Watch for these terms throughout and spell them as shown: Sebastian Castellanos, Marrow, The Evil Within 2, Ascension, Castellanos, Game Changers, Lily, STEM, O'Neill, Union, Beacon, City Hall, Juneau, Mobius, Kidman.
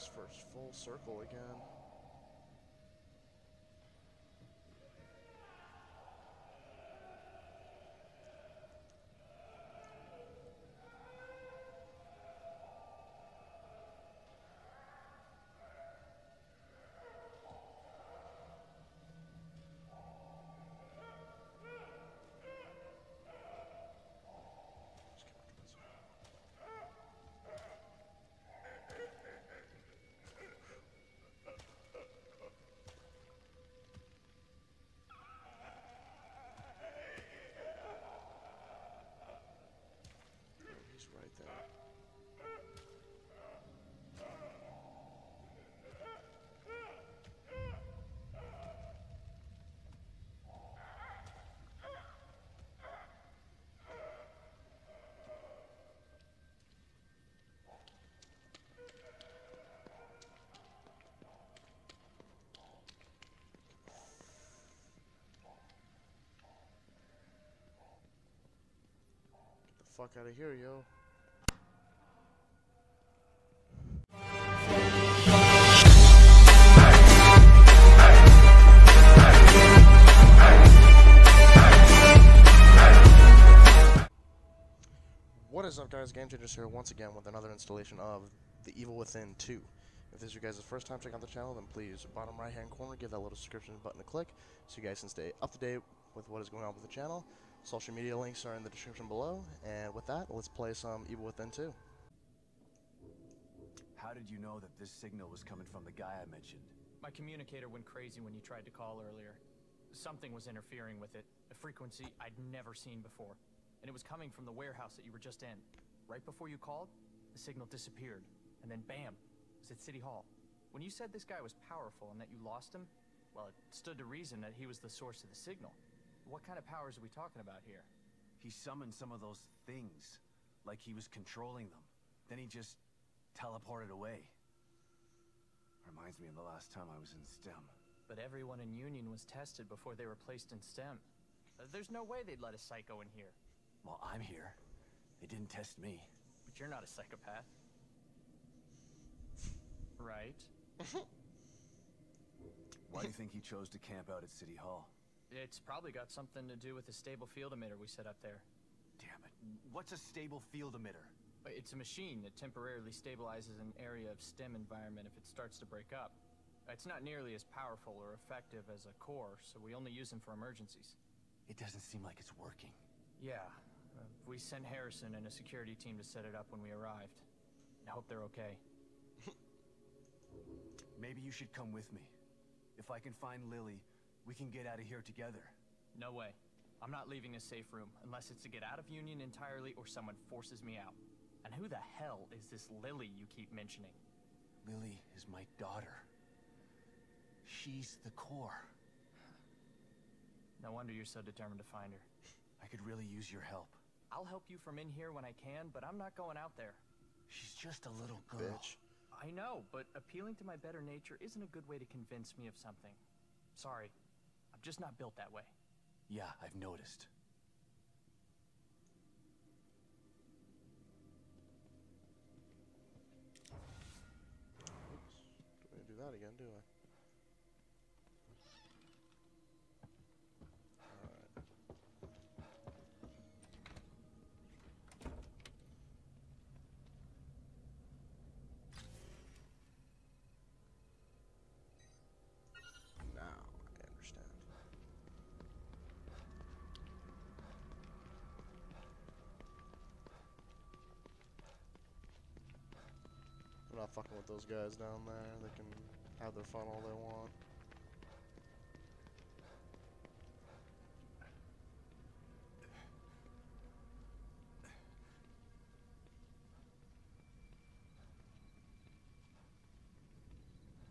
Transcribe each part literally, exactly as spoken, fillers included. us first full circle again. Fuck out of here, yo. What is up, guys? Game Changers here once again with another installation of The Evil Within two. If this is your guys' first time checking out the channel, then please, bottom right hand corner, give that little subscription button a click so you guys can stay up to date with what is going on with the channel. Social media links are in the description below, and with that, let's play some Evil Within two. How did you know that this signal was coming from the guy I mentioned? My communicator went crazy when you tried to call earlier. Something was interfering with it, a frequency I'd never seen before. And it was coming from the warehouse that you were just in. Right before you called, the signal disappeared, and then bam, it was at City Hall. When you said this guy was powerful and that you lost him, well, it stood to reason that he was the source of the signal. What kind of powers are we talking about here? He summoned some of those things, like he was controlling them. Then he just teleported away. Reminds me of the last time I was in STEM. But everyone in Union was tested before they were placed in STEM. Uh, there's no way they'd let a psycho in here. Well, I'm here. They didn't test me. But you're not a psychopath. Right? Why do you think he chose to camp out at City Hall? It's probably got something to do with the stable field emitter we set up there. Damn it. What's a stable field emitter? It's a machine that temporarily stabilizes an area of STEM environment if it starts to break up. It's not nearly as powerful or effective as a core, so we only use them for emergencies. It doesn't seem like it's working. Yeah. Uh, we sent Harrison and a security team to set it up when we arrived. I hope they're okay. Maybe you should come with me. If I can find Lily, we can get out of here together. No way. I'm not leaving a safe room unless it's to get out of Union entirely or someone forces me out. And who the hell is this Lily you keep mentioning? Lily is my daughter. She's the core. No wonder you're so determined to find her. I could really use your help. I'll help you from in here when I can, but I'm not going out there. She's just a little girl. Bitch. I know, but appealing to my better nature isn't a good way to convince me of something. Sorry. I'm just not built that way. Yeah, I've noticed. Oops. Don't do that again, do I? I'm not fucking with those guys down there. They can have their fun all they want.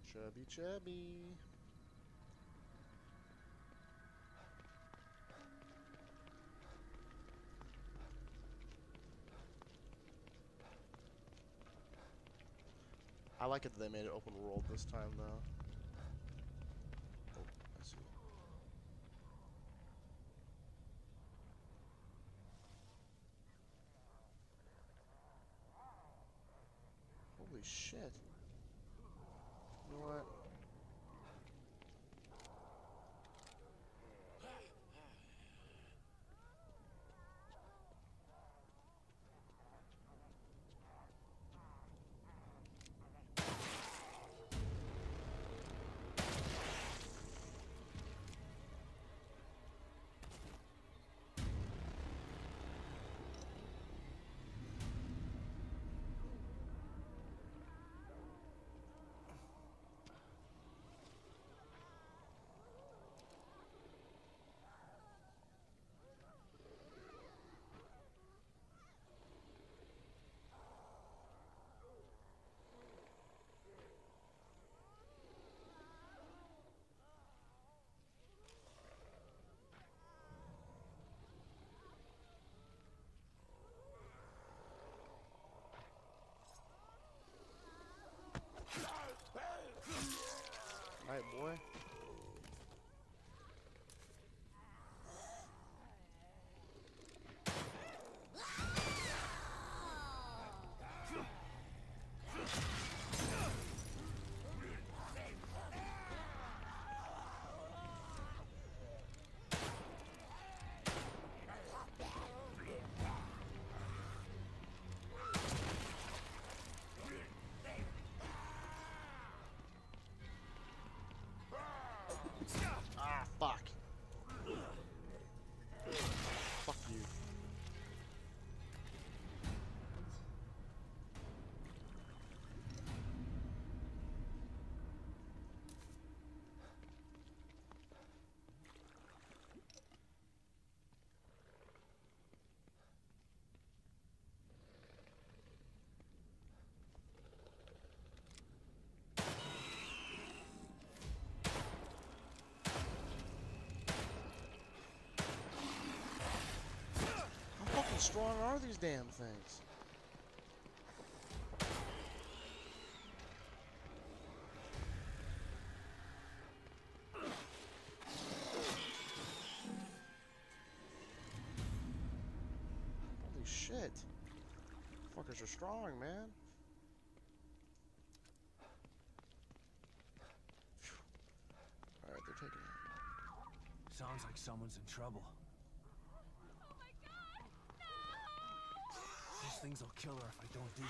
Chubby, chubby. I like it that they made it open world this time, though. Oh, I see. Holy shit. You know what? Alright, boy. How strong are these damn things? Holy shit. Fuckers are strong, man. Alright, they're taking it. Sounds like someone's in trouble. Things will kill her if I don't do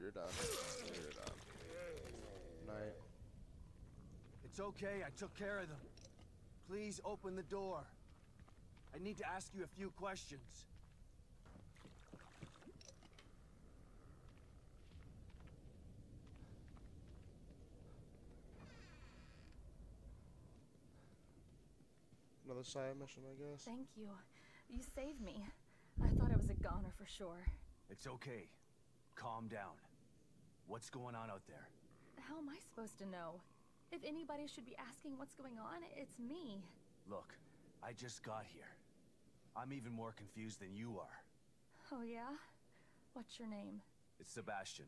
You're done. You're done. Night. It's okay, I took care of them. Please open the door. I need to ask you a few questions. Another side mission, I guess. Thank you. You saved me. I thought I was a goner for sure. It's okay. Calm down. What's going on out there? How am I supposed to know? If anybody should be asking what's going on, it's me. Look, I just got here. I'm even more confused than you are. Oh yeah? What's your name? It's Sebastian.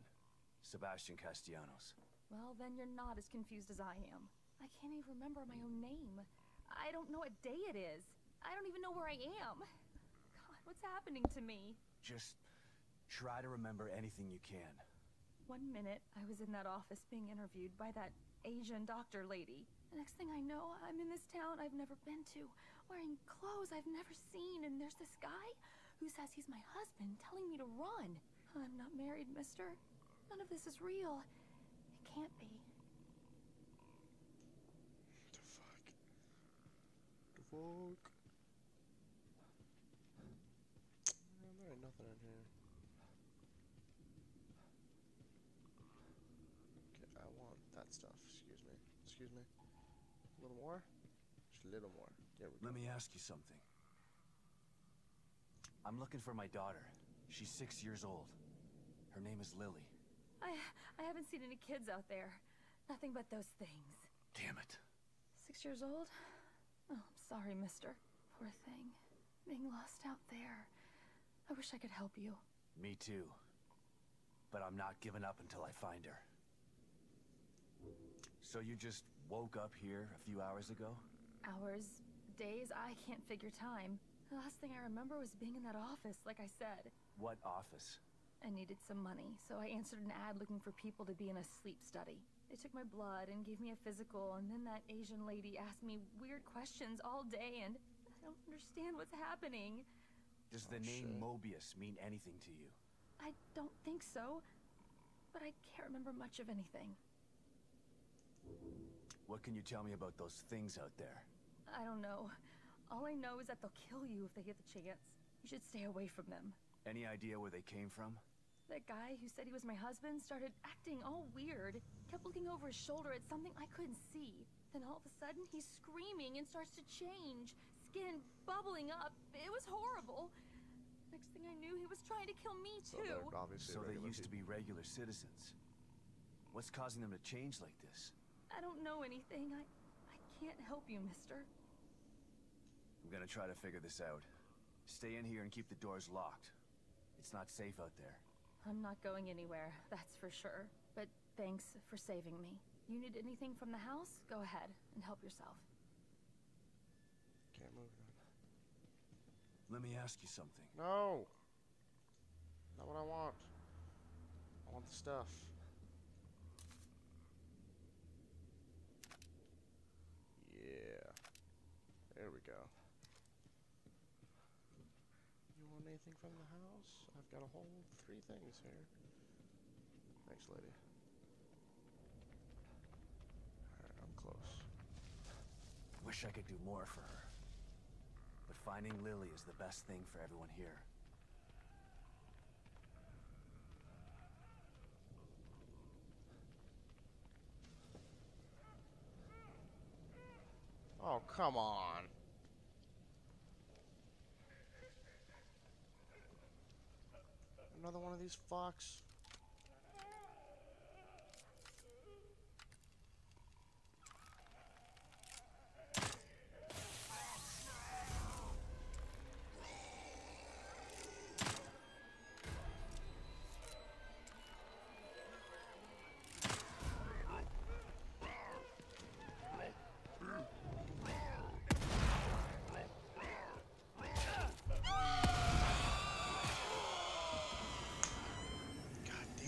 Sebastian Castellanos. Well, then you're not as confused as I am. I can't even remember my own name. I don't know what day it is. I don't even know where I am. God, what's happening to me? Just... try to remember anything you can. One minute, I was in that office being interviewed by that Asian doctor lady. The next thing I know, I'm in this town I've never been to, wearing clothes I've never seen, and there's this guy who says he's my husband, telling me to run. I'm not married, mister. None of this is real. It can't be. What the fuck? The fuck? Man, there ain't nothing in here. I want that stuff. Excuse me. Excuse me. A little more? Just a little more. There we go. Let me ask you something. I'm looking for my daughter. She's six years old. Her name is Lily. I... I haven't seen any kids out there. Nothing but those things. Damn it. Six years old? Oh, I'm sorry, mister. Poor thing. Being lost out there. I wish I could help you. Me too. But I'm not giving up until I find her. So you just woke up here a few hours ago? Hours, days, I can't figure time. The last thing I remember was being in that office, like I said. What office? I needed some money, so I answered an ad looking for people to be in a sleep study. They took my blood and gave me a physical, and then that Asian lady asked me weird questions all day, and I don't understand what's happening. Does the oh, name shit. Mobius mean anything to you? I don't think so, but I can't remember much of anything. What can you tell me about those things out there? I don't know. All I know is that they'll kill you if they get the chance. You should stay away from them. Any idea where they came from? That guy who said he was my husband started acting all weird. Kept looking over his shoulder at something I couldn't see. Then all of a sudden, he's screaming and starts to change. Skin bubbling up. It was horrible. Next thing I knew, he was trying to kill me too. So, so they used people. to be regular citizens. What's causing them to change like this? I don't know anything. I, I can't help you, mister. I'm gonna try to figure this out. Stay in here and keep the doors locked. It's not safe out there. I'm not going anywhere, that's for sure. But thanks for saving me. You need anything from the house? Go ahead and help yourself. Can't move on. Let me ask you something. No! Not what I want. I want the stuff. Yeah. There we go. You want anything from the house? I've got a whole three things here. Thanks, lady. Alright, I'm close. Wish I could do more for her. But finding Lily is the best thing for everyone here. Oh, come on. Another one of these fucks.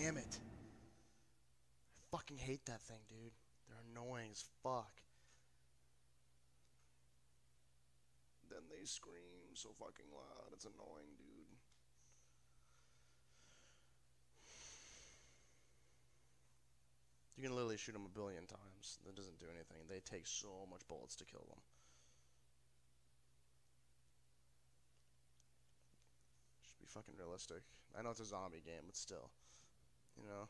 Damn it. I fucking hate that thing, dude. They're annoying as fuck. Then they scream so fucking loud. It's annoying, dude. You can literally shoot them a billion times. That doesn't do anything. They take so much bullets to kill them. Should be fucking realistic. I know it's a zombie game, but still. You know.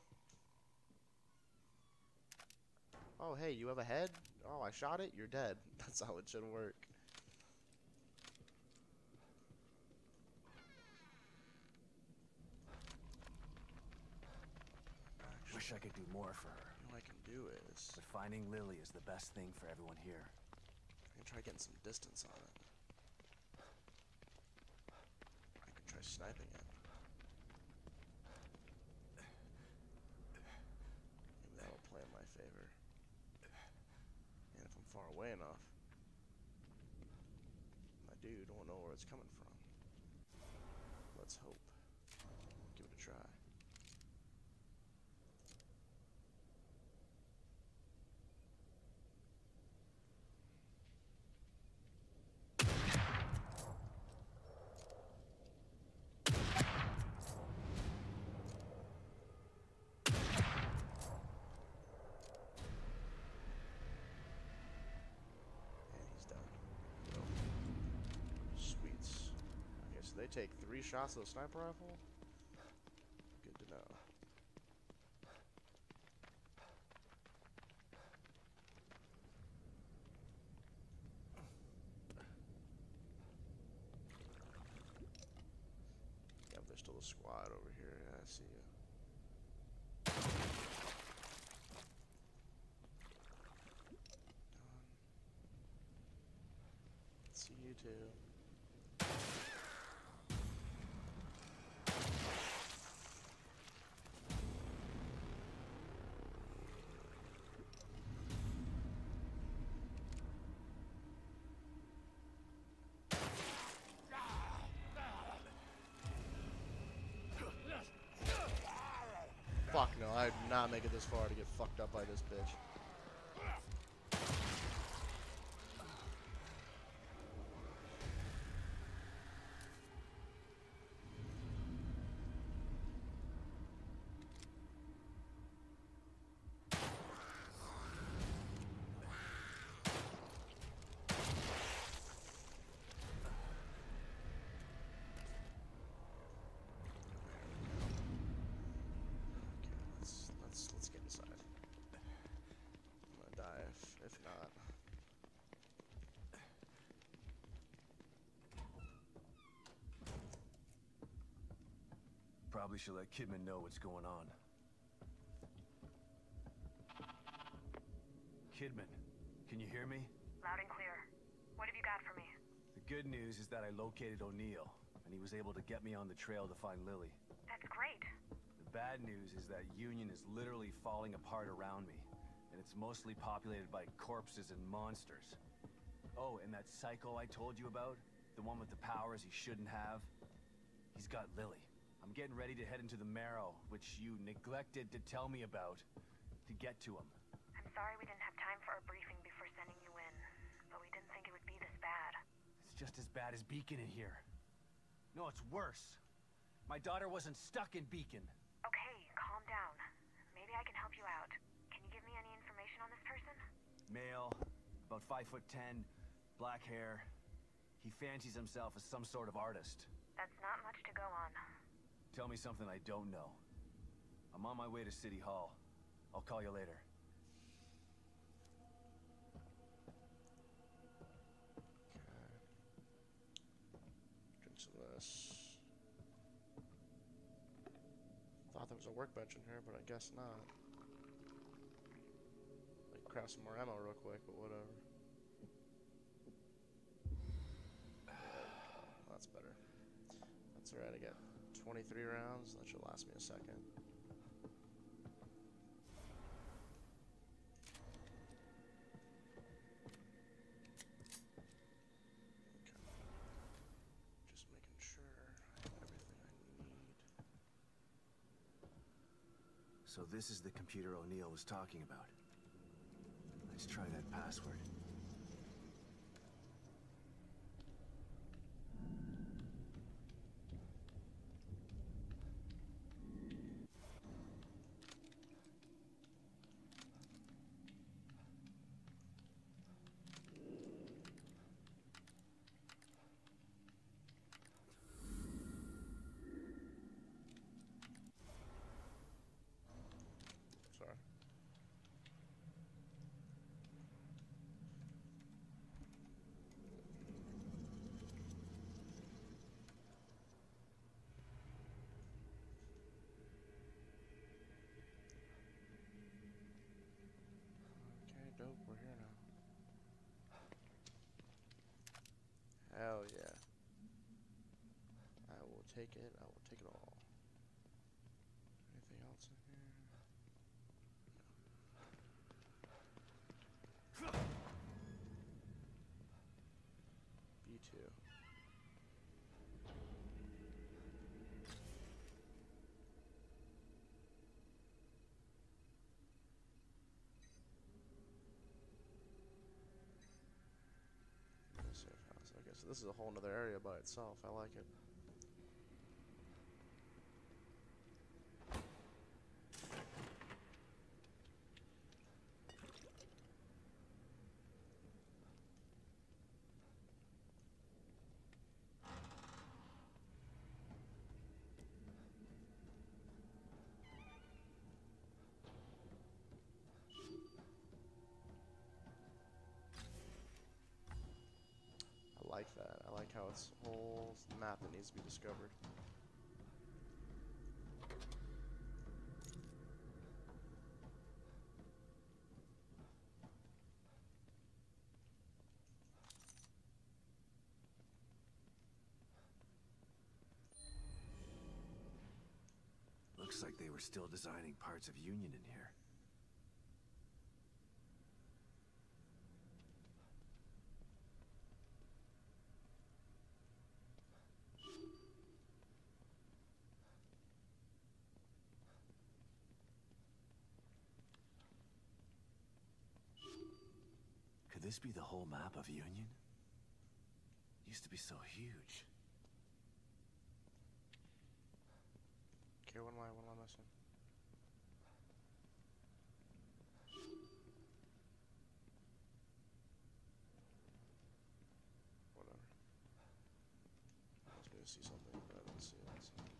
Oh, hey, you have a head? Oh, I shot it? You're dead. That's how it should work. Actually, wish I could do more for her. All I can do is... But finding Lily is the best thing for everyone here. I can try getting some distance on it. I can try sniping it. That'll play in my favor. And if I'm far away enough, I do don't know where it's coming from. Let's hope. Give it a try. They take three shots of a sniper rifle? Good to know. little squad over here. Yeah, I see you. See you too. Fuck no, I did not make it this far to get fucked up by this bitch. If not, probably should let Kidman know what's going on. Kidman, can you hear me? Loud and clear. What have you got for me? The good news is that I located O'Neill, and he was able to get me on the trail to find Lily. That's great. The bad news is that Union is literally falling apart around me. And it's mostly populated by corpses and monsters. Oh, and that psycho I told you about, the one with the powers he shouldn't have, he's got Lily. I'm getting ready to head into the Marrow, which you neglected to tell me about, to get to him. I'm sorry we didn't have time for a briefing before sending you in, but we didn't think it would be this bad. It's just as bad as Beacon in here. No, it's worse. My daughter wasn't stuck in Beacon. Okay, calm down. Maybe I can help you out. Give me any information on this person? Male, about five foot ten, black hair. He fancies himself as some sort of artist. That's not much to go on. Tell me something I don't know. I'm on my way to City Hall. I'll call you later. Okay. Drink some of this. Thought there was a workbench in here, but I guess not. Craft some more ammo real quick, but whatever. There we go. That's better. That's alright, I got twenty-three rounds. That should last me a second. Okay. Just making sure I have everything I need. So this is the computer O'Neill was talking about. Let's try that password. Sorry. Dope, we're here now. Hell yeah. I will take it, I will take it all. Anything else in here? No. B two. Okay, so this is a whole nother area by itself. I like it. I like that. I like how it's a whole map that needs to be discovered. were still designing parts of Union in here. Could this be the whole map of Union? It used to be so huge. Okay, one more, one more mission. Whatever. I was gonna see something, but I don't see it. Let's see what's that.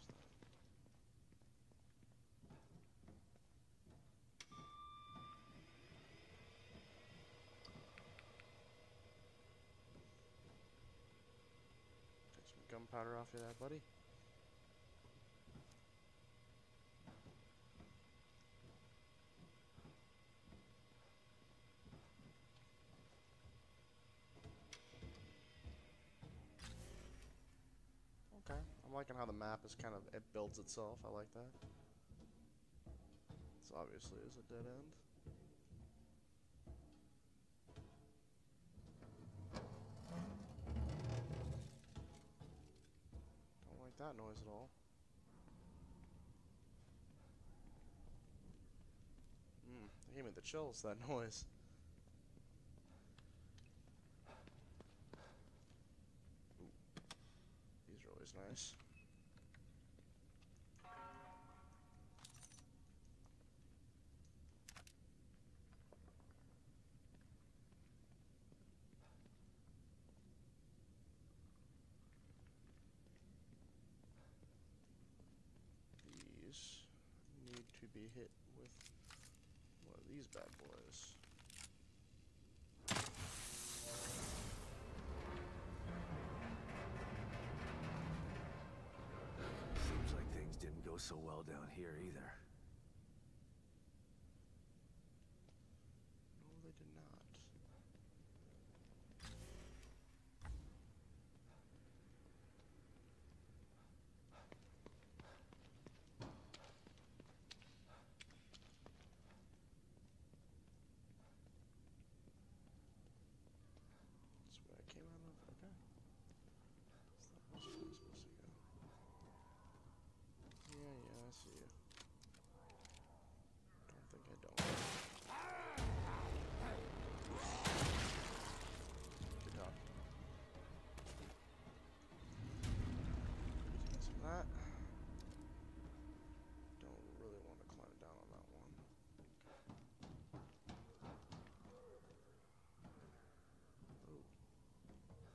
Take some gunpowder off you there, buddy. I'm liking how the map is kind of, it builds itself, I like that. This obviously is a dead end. Don't like that noise at all. Mmm, it gave me the chills, that noise. These are always nice. These need to be hit with one of these bad boys. Didn't go so well down here either. No, they did not. That's where I came out of. Okay. That's the house where I'm supposed to go. Yeah, yeah, I see you. Don't think I don't. Good dog. Get some of that. Don't really want to climb down on that one.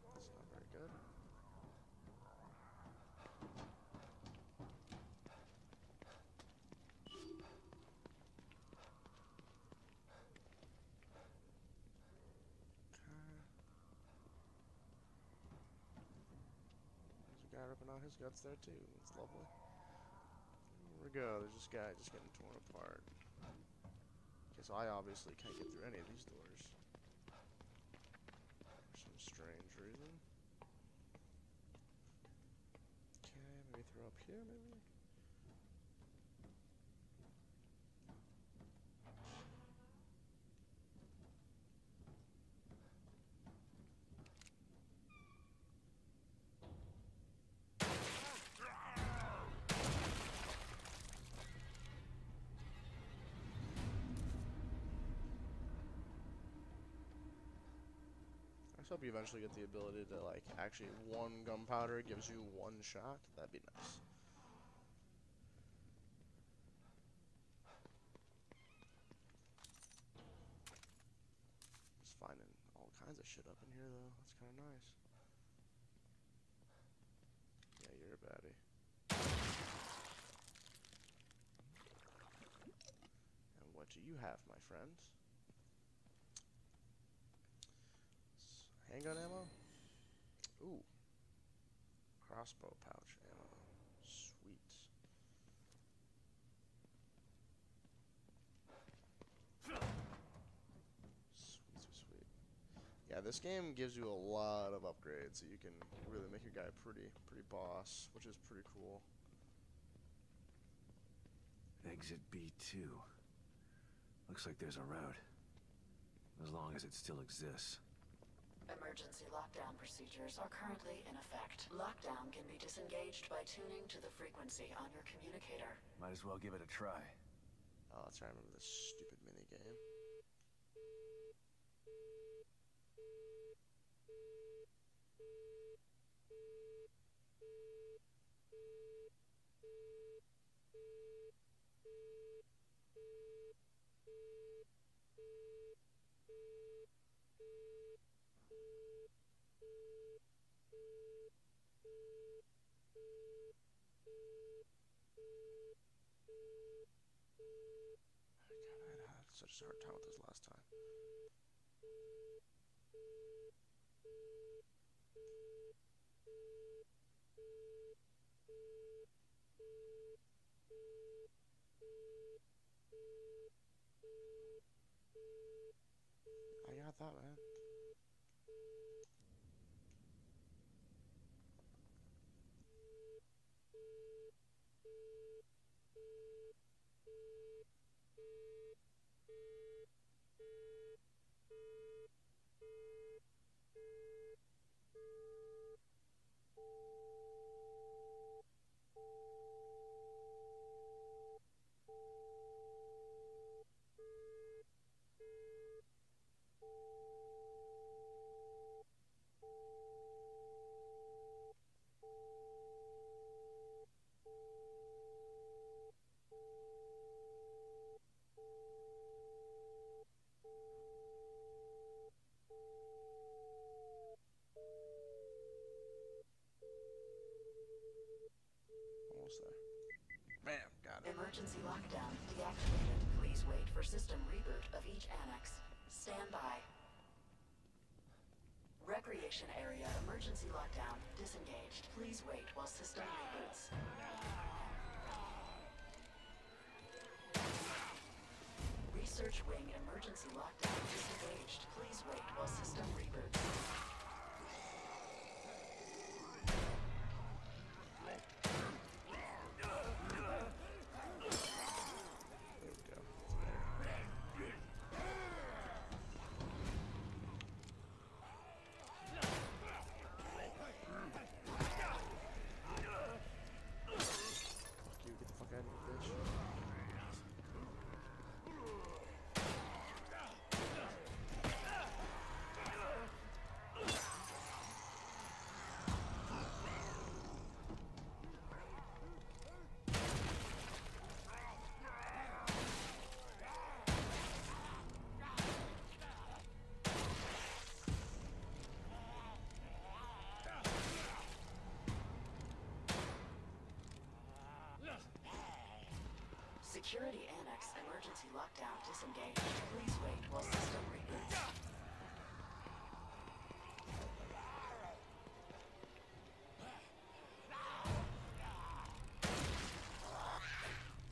Oh, that's not very good. Guy ripping out his guts there too. It's lovely. There we go. There's this guy just getting torn apart. Okay, so I obviously can't get through any of these doors for some strange reason. Okay, maybe through up here, maybe. I just hope you eventually get the ability to, like, actually one gunpowder gives you one shot. That'd be nice. Just finding all kinds of shit up in here, though. That's kind of nice. Yeah, you're a baddie. And what do you have, my friends? Handgun ammo? Ooh. Crossbow pouch ammo. Sweet. Sweet, sweet, sweet. Yeah, this game gives you a lot of upgrades, so you can really make your guy pretty, pretty boss, which is pretty cool. Exit B two. Looks like there's a route. As long as it still exists. Emergency lockdown procedures are currently in effect. Lockdown can be disengaged by tuning to the frequency on your communicator. Might as well give it a try. Oh, let's try and remember this stupid minigame. Such a hard time with this last time. I got that, man. Bam, got it. Emergency lockdown deactivated. Please wait for system reboot of each annex. Stand by. Recreation area emergency lockdown disengaged. Please wait while system reboots. Research wing emergency lockdown disengaged. Please wait while system reboots. Security annex emergency lockdown disengaged. Please wait while system reboots.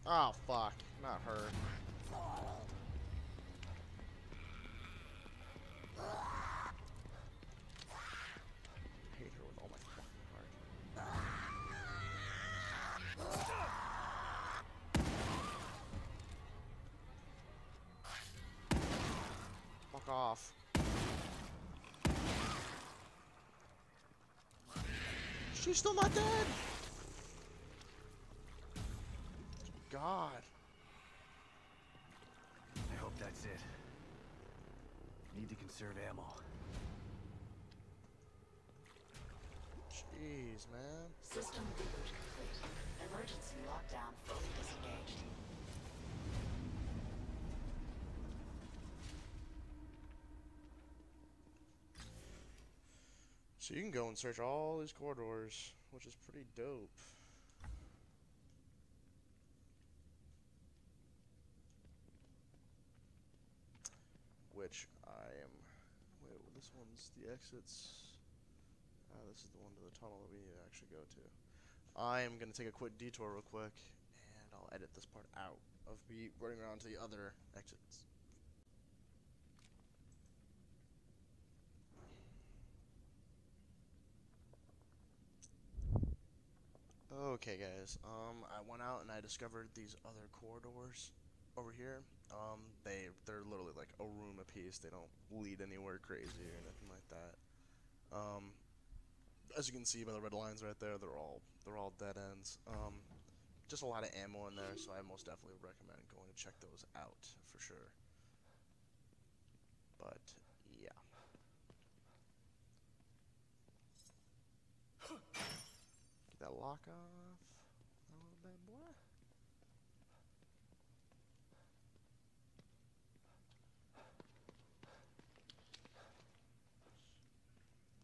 Oh fuck, not her. Off. She's still not dead. God. I hope that's it. Need to conserve ammo. Jeez, man. System reboot complete. Emergency lockdown fully disengaged. So you can go and search all these corridors, which is pretty dope. Which I am... Wait, well, this one's the exits. Ah, this is the one to the tunnel that we need to actually go to. I am going to take a quick detour real quick, and I'll edit this part out of me running around to the other exits. Okay guys, um, I went out and I discovered these other corridors over here. Um, they, they're literally like a room apiece. They don't lead anywhere crazy or anything like that. Um, as you can see by the red lines right there, they're all, they're all dead ends. Um, just a lot of ammo in there, so I most definitely recommend going to check those out for sure. But, yeah. Get that lock off a little bit more.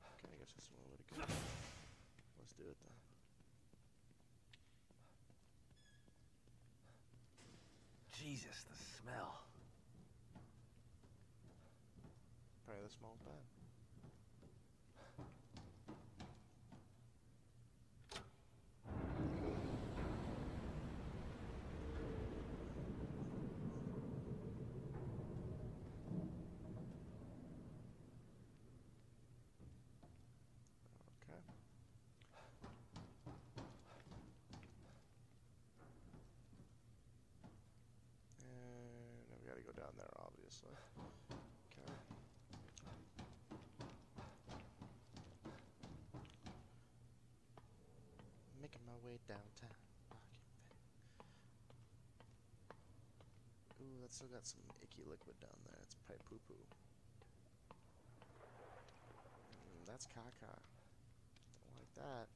Okay, I guess that's the way to go. Let's do it then. Jesus, the smell. Probably the smell bad. Down there, obviously. Okay. Making my way downtown. Ooh, that's still got some icky liquid down there. It's probably poo poo. Mm, that's caca. Don't like that.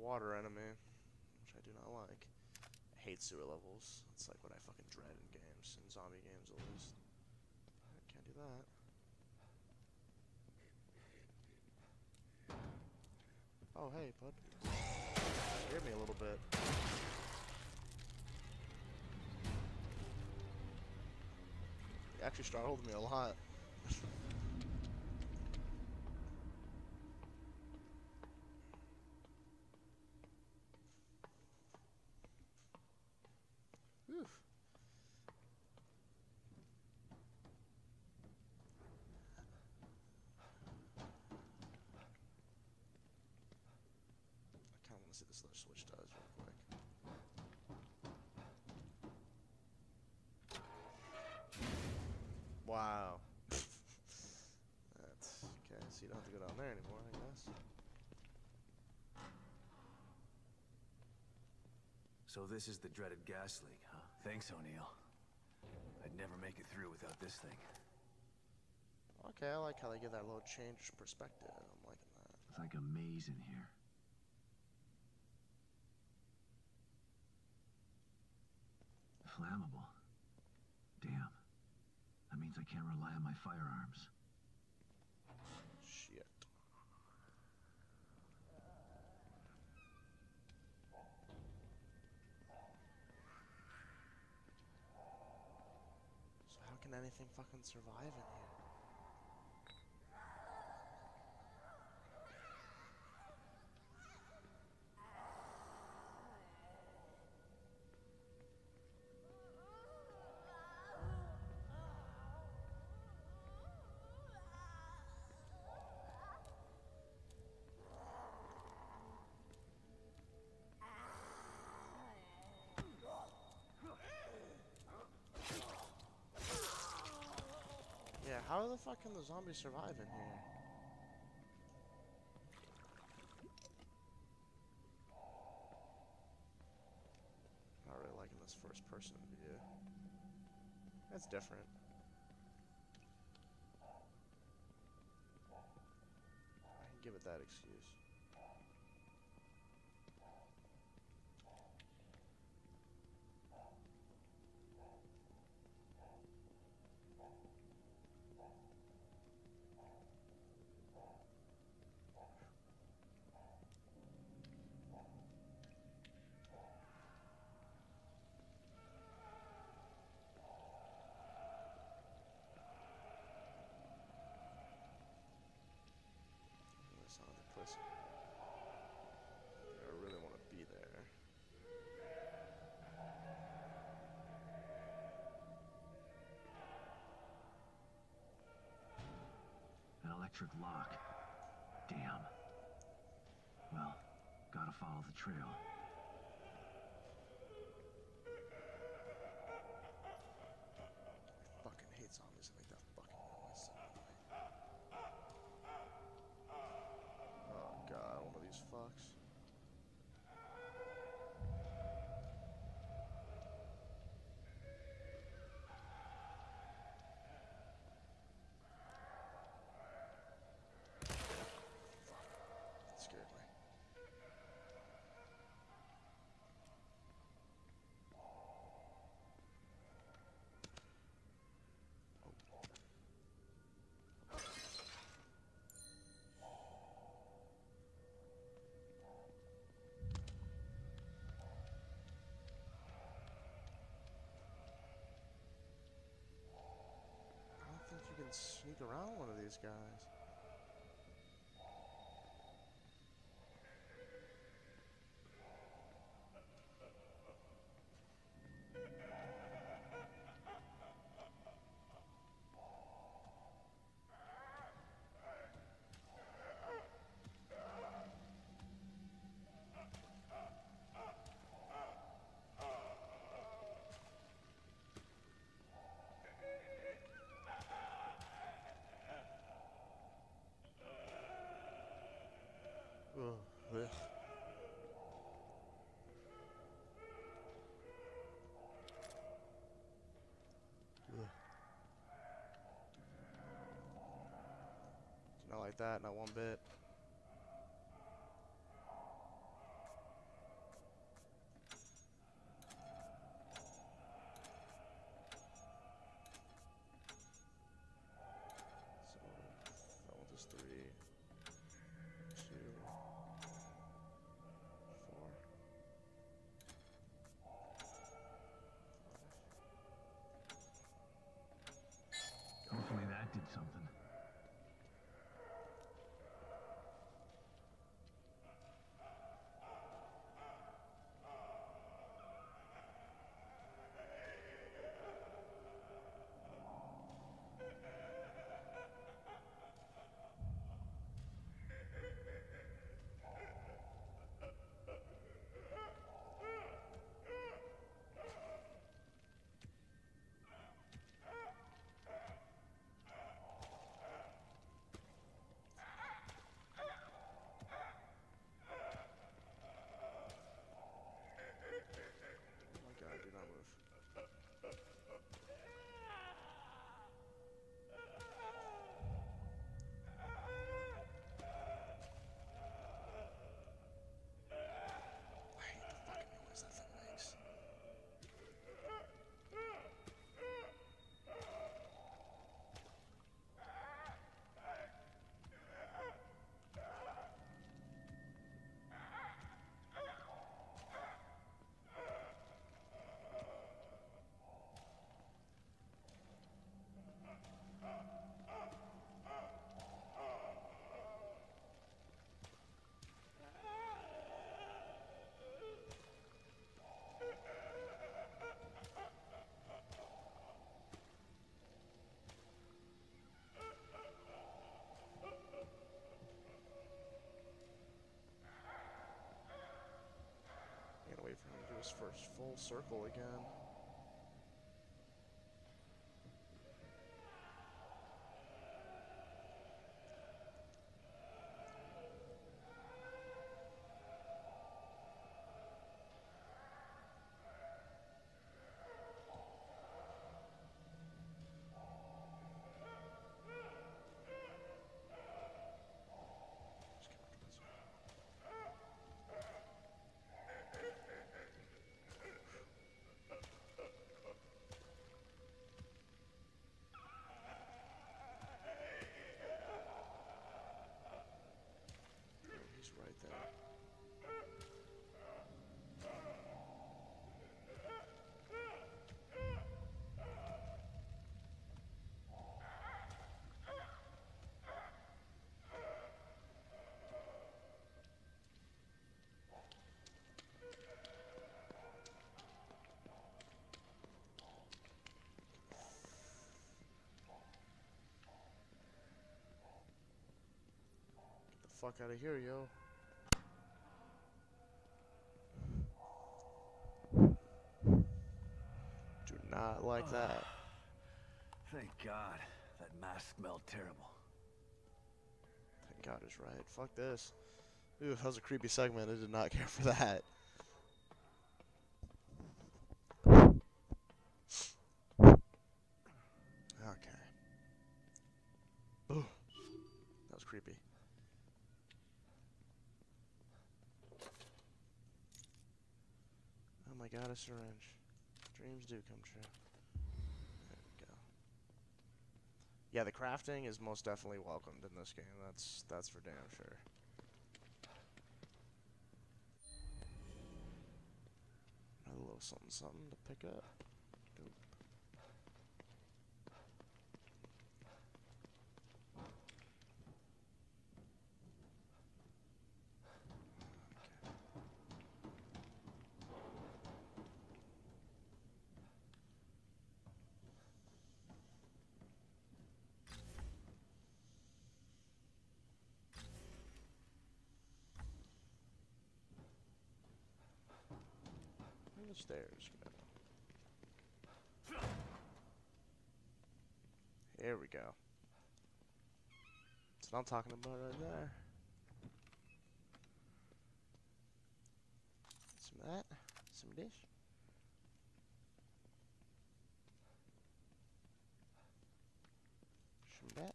Water enemy, which I do not like. I hate sewer levels. It's like what I fucking dread in games, in zombie games at least. I can't do that. Oh hey, bud. Scared me a little bit. It actually startled me a lot. See this little switch does real quick. Wow. That's okay, so you don't have to go down there anymore, I guess. So this is the dreaded gas leak, huh? Thanks, O'Neill. I'd never make it through without this thing. Okay, I like how they give that little change perspective. I'm liking that. It's like a maze in here. Flammable. Damn. That means I can't rely on my firearms. Shit. So how can anything fucking survive in here? How the fuck can the zombies survive in here? Not really liking this first person view. That's different. I can give it that excuse. electric lock. Damn. Well, gotta follow the trail. Fucking hate zombies like that fucking noise. Oh god, one of these fucks. You can sneak around one of these guys. Not like that, not one bit. So that one is three, two, four, five. Hopefully that did something. For him to do his first full circle again. fuck out of here, yo. Do not like oh, that. Thank God. That mask smelled terrible. Thank God is right. Fuck this. Ooh, that was a creepy segment. I did not care for that. Okay. Ooh. That was creepy. Oh my God, a syringe. Dreams do come true. There we go. Yeah, the crafting is most definitely welcomed in this game. That's that's for damn sure. A little something, something to pick up. Dope. Okay. The stairs. Here we go. That's what I'm talking about right there. Some of that, some dish. Some of that.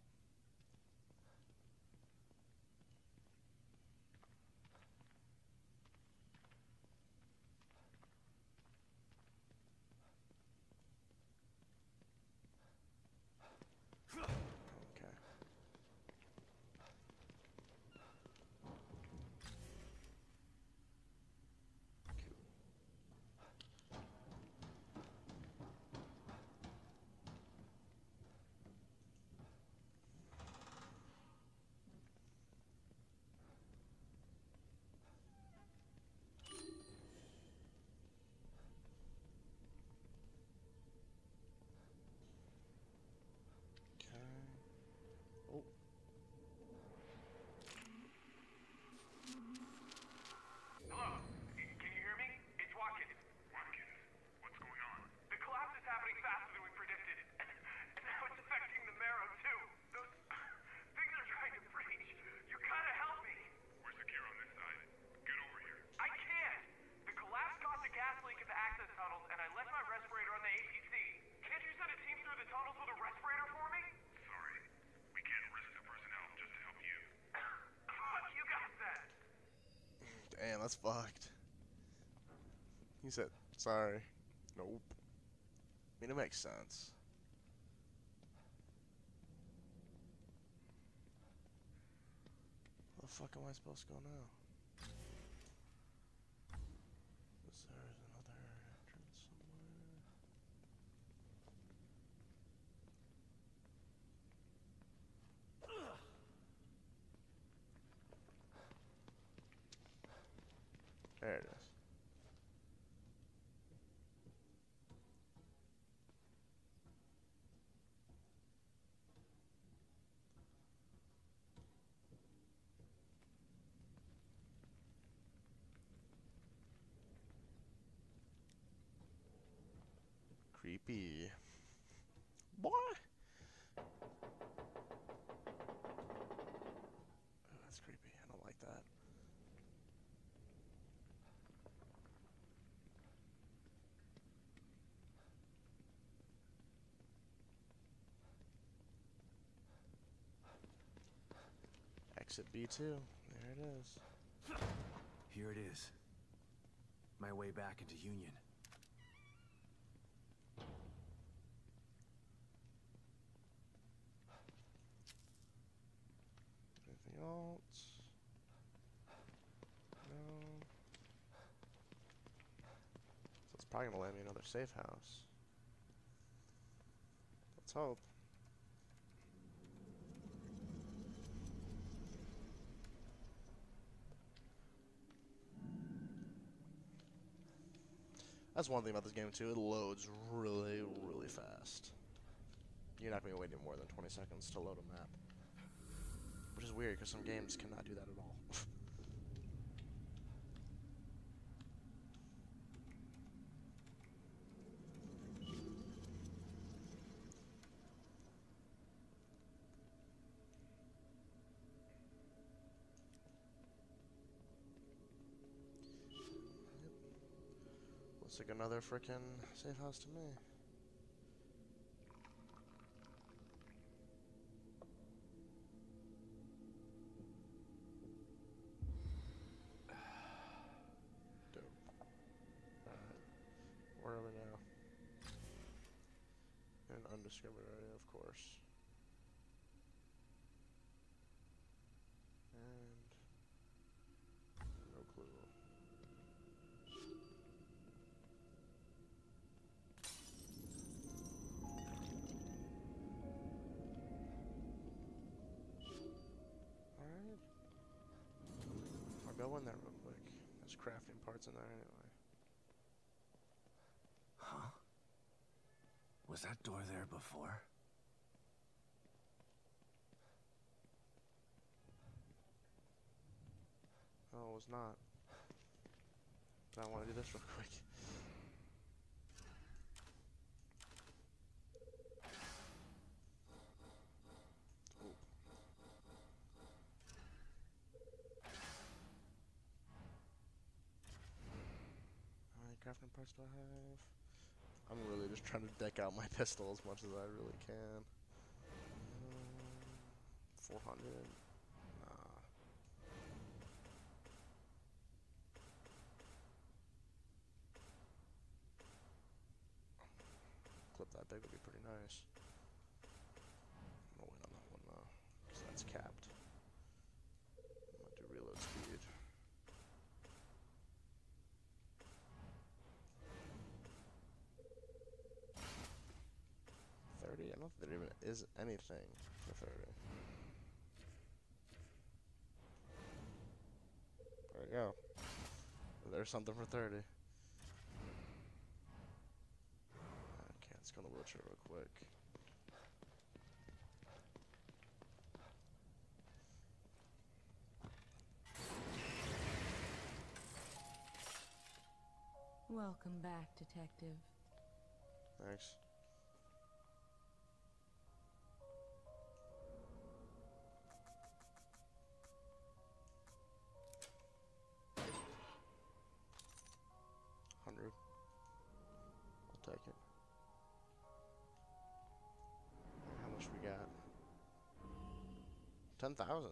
Man, that's fucked. He said, sorry. Nope. I mean, it makes sense. Where the fuck am I supposed to go now? Is there another entrance somewhere? Ugh. There it is. Creepy. Boy. Oh, that's creepy. I don't like that. Exit B two. There it is. Here it is. My way back into Union. Anything else? No. So it's probably gonna land me another safe house. Let's hope. That's one thing about this game too, it loads really, really fast. You're not going to wait any more than twenty seconds to load a map. Which is weird, because some games cannot do that at all. Looks like another frickin' safe house to me. Discovered area, of course. And no clue. Alright. I'll go in there real quick. There's crafting parts in there anyway. Huh? Was that door there before? No, it was not. But I want to do this real quick. Alright, crafting parts do I have? I'm really just trying to deck out my pistol as much as I really can. Um, four hundred. Nah. Clip that big would be pretty nice. I'm gonna win on that one though, because that's capped. I'm gonna do reload speed. I don't know if there even is anything for thirty. There we go. There's something for thirty. Okay, let's go in the wheelchair real quick. Welcome back, Detective. Thanks. Take it. How much we got? Ten thousand.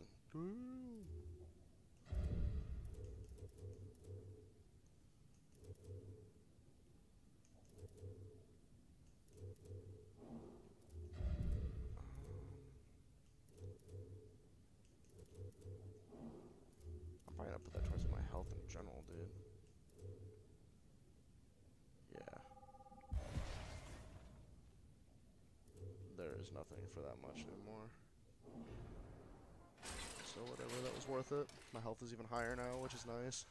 I'm probably gonna put that towards my health in general, dude. There's nothing for that much anymore. So whatever, that was worth it. My health is even higher now, which is nice.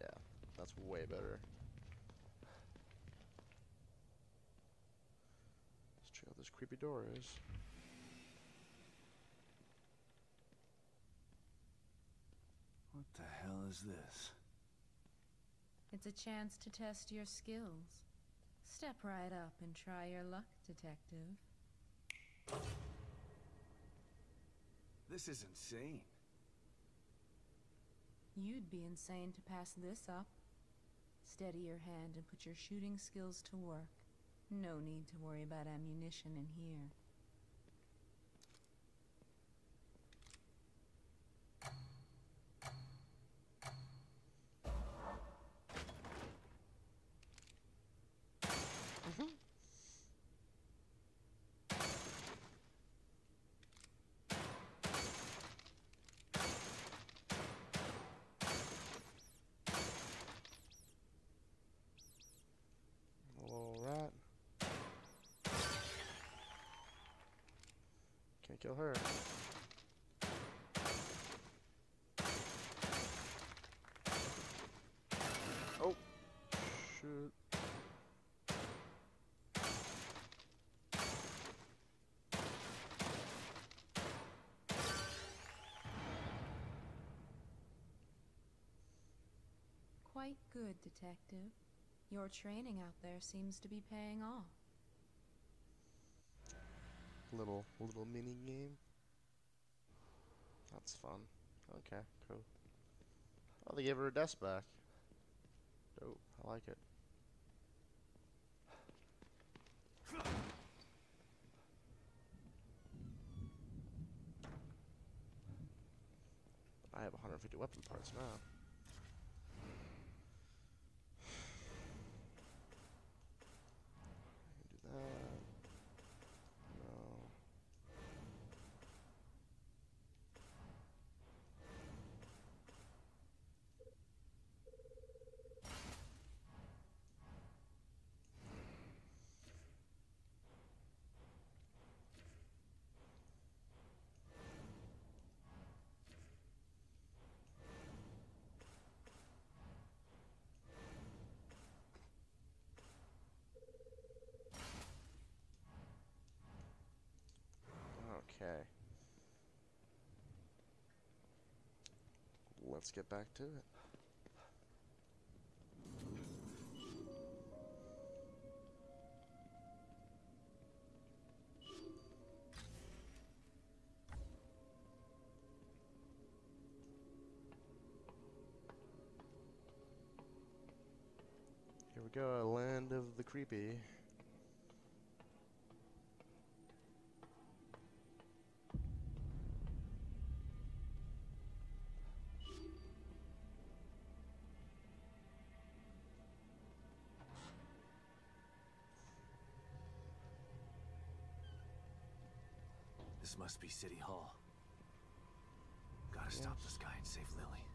Yeah, that's way better. Let's check out this creepy door is. What the hell is this? It's a chance to test your skills. Step right up and try your luck, Detective. This is insane. You'd be insane to pass this up. Steady your hand and put your shooting skills to work. No need to worry about ammunition in here. Kill her. Oh, shoot. quite good, Detective. Your training out there seems to be paying off. Little, little mini game. That's fun. Okay, cool. Oh, they gave her a desk back. Dope. I like it. I have one hundred fifty weapon parts now. I can do that. No. Okay. Let's get back to it. Here we go, land of the creepy. This must be City Hall. Gotta stop this guy and save Lily.